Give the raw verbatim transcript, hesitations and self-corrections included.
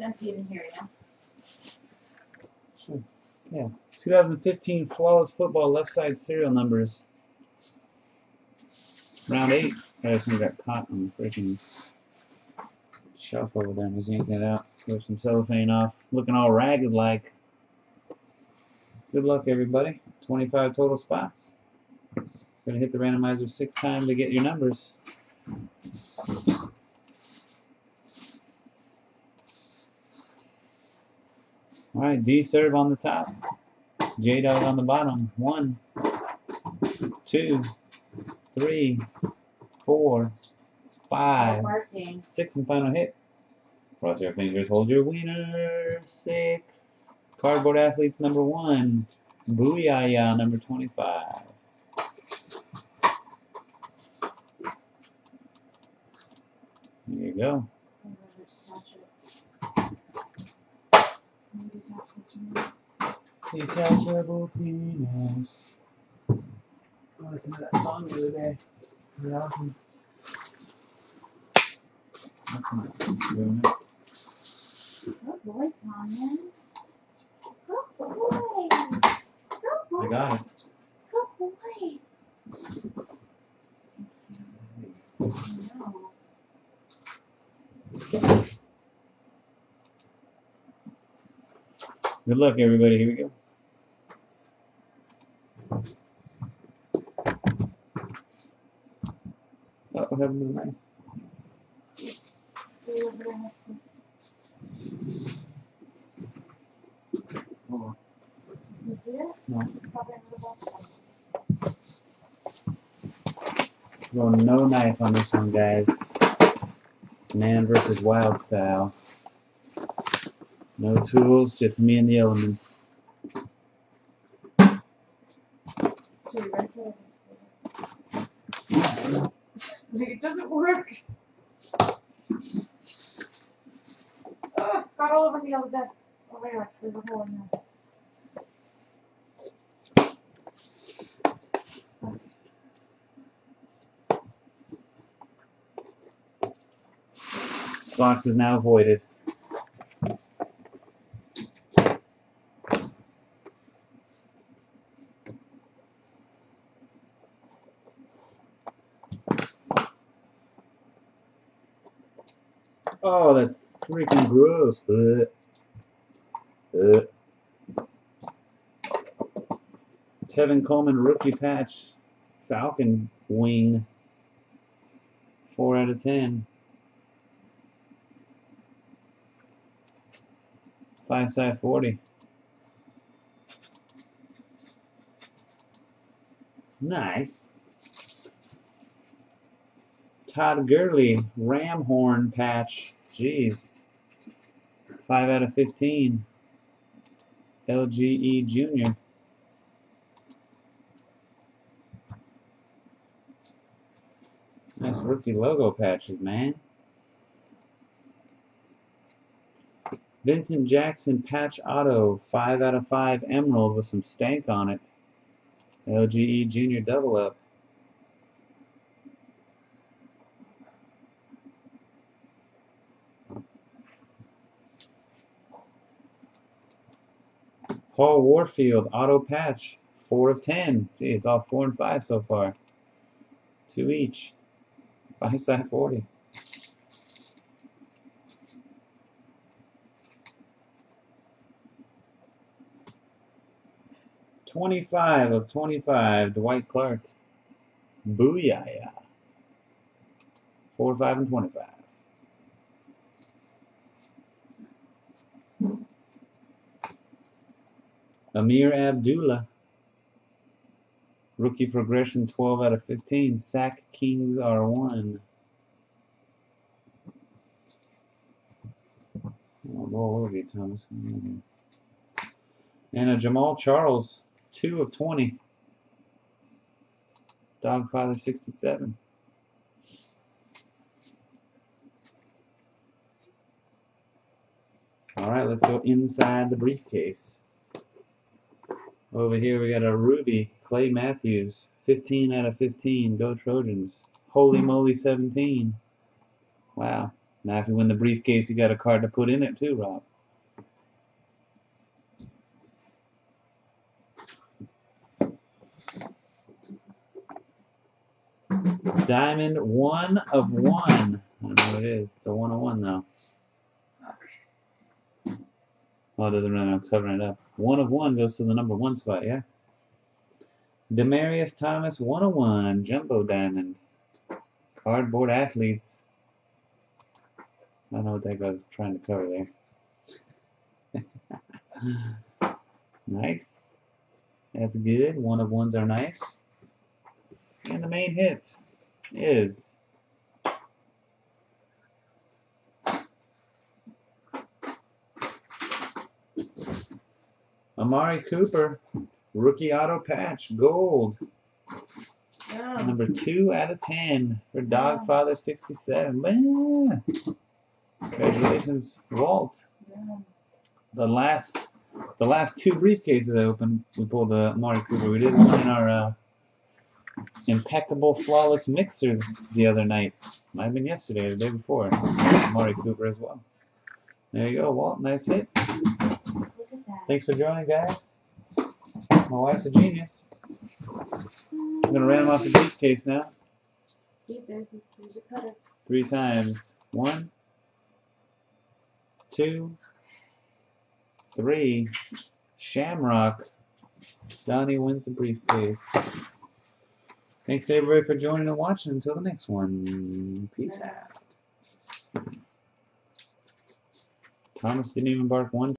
it's empty in here, you know? Sure. Yeah. twenty fifteen Flawless Football left side serial numbers. Round eight. I just got caught on the freaking shelf over there. Let's yank that out. Flip some cellophane off. Looking all ragged like. Good luck, everybody. twenty-five total spots. Gonna hit the randomizer six times to get your numbers. Alright, D serve on the top. J-Dog on the bottom. One, two, three, four, five, six, and final hit. Cross your fingers, hold your wiener. Six. Cardboard Athletes number one. Booyah number twenty-five. There you go. Detachable penis. I listened to that song the other day. It was awesome. Good boy, Thomas. Good boy. Good boy. I got it. Good boy. No. Good luck, everybody. Here we go. Oh, what happened to the knife? Oh. You see it? No. Well, no knife on this one, guys. Man versus wild style. No tools, just me and the elements. It doesn't work. Oh, got all over me on the desk. Oh my God, there's a hole in there. Box is now voided. Oh, that's freaking gross. Ugh. Ugh. Tevin Coleman rookie patch, Falcon wing, four out of ten. five side forty. Nice. Todd Gurley, ram horn patch. Jeez. five out of fifteen. L G E Junior Nice rookie logo patches, man. Vincent Jackson patch auto, five out of five emerald with some stank on it. L G E Junior double up. Paul Warfield auto patch, four of ten. Gee, it's all four and five so far. Two each. five side forty. twenty-five of twenty-five, Dwight Clark. Booyah. four, five, and twenty-five. Amir Abdullah. Rookie progression, twelve out of fifteen. Sack Kings are one. I'll roll over you, Thomas. And a Jamal Charles. two of twenty. Dogfather sixty-seven. Alright, let's go inside the briefcase. Over here we got a Ruby, Clay Matthews, fifteen out of fifteen. Go Trojans. Holy moly, seventeen. Wow. Now if you win the briefcase, you got a card to put in it too, Rob. Diamond one of one. I don't know what it is. It's a one of one though. Okay. Well, it doesn't matter. I'm covering it up. One of one goes to the number one spot, yeah. Demarius Thomas one of one. Jumbo Diamond. Cardboard Athletes. I don't know what that guy was trying to cover there. Nice. That's good. One of ones are nice. And the main hit is Amari Cooper, rookie auto patch, gold. Yeah. Number two out of ten for Dogfather sixty-seven. Yeah. Congratulations, Walt. Yeah. The last, the last two briefcases I opened, we pulled the Amari Cooper. We did one in our. Uh, Impeccable Flawless Mixer the other night. Might have been yesterday or the day before. Amari Cooper as well. There you go, Walt. Nice hit. Thanks for joining, guys. My wife's a genius. I'm going to random off the briefcase now. See if there's a cutter. Three times. One, two, three. Shamrock. Donnie wins the briefcase. Thanks everybody for joining and watching. Until the next one, peace out. Thomas didn't even bark one time.